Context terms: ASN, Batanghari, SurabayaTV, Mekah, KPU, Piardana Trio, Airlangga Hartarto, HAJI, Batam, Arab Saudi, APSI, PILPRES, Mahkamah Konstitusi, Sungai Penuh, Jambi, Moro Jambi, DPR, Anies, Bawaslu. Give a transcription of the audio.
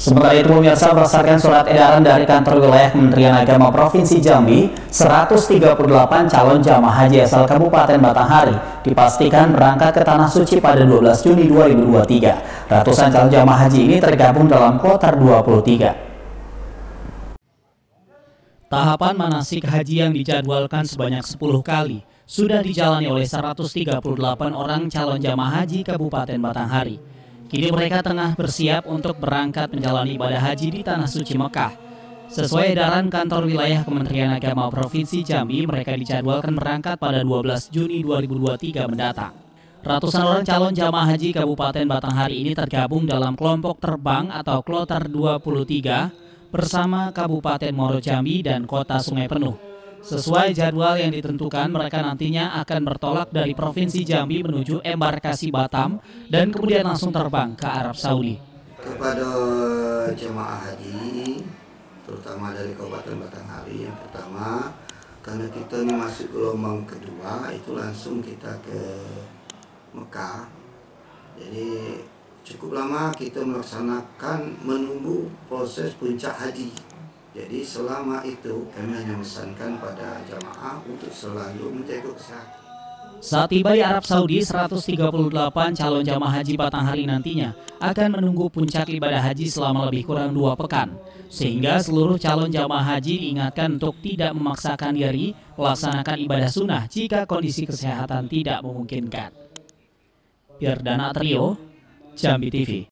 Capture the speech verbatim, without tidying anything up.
Sementara itu pemirsa, berdasarkan surat edaran dari kantor wilayah Kementerian Agama Provinsi Jambi, seratus tiga puluh delapan calon jamaah haji asal Kabupaten Batanghari dipastikan berangkat ke Tanah Suci pada dua belas Juni dua ribu dua puluh tiga. Ratusan calon jamaah haji ini tergabung dalam kloter dua puluh tiga. Tahapan manasik haji yang dijadwalkan sebanyak sepuluh kali sudah dijalani oleh seratus tiga puluh delapan orang calon jamaah haji Kabupaten Batanghari. Kini mereka tengah bersiap untuk berangkat menjalani ibadah haji di Tanah Suci Mekah. Sesuai edaran kantor wilayah Kementerian Agama Provinsi Jambi, mereka dijadwalkan berangkat pada dua belas Juni dua ribu dua puluh tiga mendatang. Ratusan orang calon jamaah haji Kabupaten Batanghari ini tergabung dalam kelompok terbang atau kloter dua puluh tiga bersama Kabupaten Moro Jambi dan Kota Sungai Penuh. Sesuai jadwal yang ditentukan, mereka nantinya akan bertolak dari Provinsi Jambi menuju embarkasi Batam dan kemudian langsung terbang ke Arab Saudi. Kepada jemaah haji, terutama dari Kabupaten Batanghari, yang pertama, karena kita ini masuk gelombang kedua, itu langsung kita ke Mekah. Jadi cukup lama kita melaksanakan menunggu proses puncak haji. Jadi selama itu kami hanya memesankan pada jamaah untuk selalu menjaga kesehatan. Saat tiba di Arab Saudi, seratus tiga puluh delapan calon jamaah haji Batanghari nantinya akan menunggu puncak ibadah haji selama lebih kurang dua pekan. Sehingga seluruh calon jamaah haji diingatkan untuk tidak memaksakan diri melaksanakan ibadah sunnah jika kondisi kesehatan tidak memungkinkan. Piardana Trio, Jambi T V.